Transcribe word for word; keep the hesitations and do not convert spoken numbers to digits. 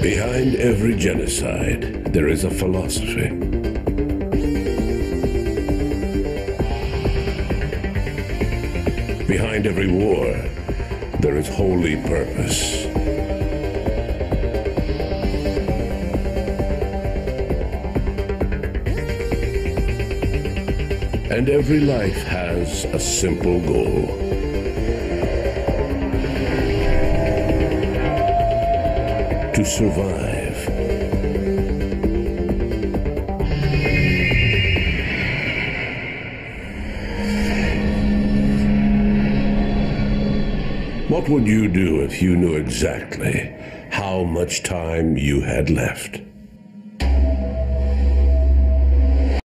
Behind every genocide, there is a philosophy. Behind every war, there is holy purpose. And every life has a simple goal. To survive. What would you do if you knew exactly how much time you had left?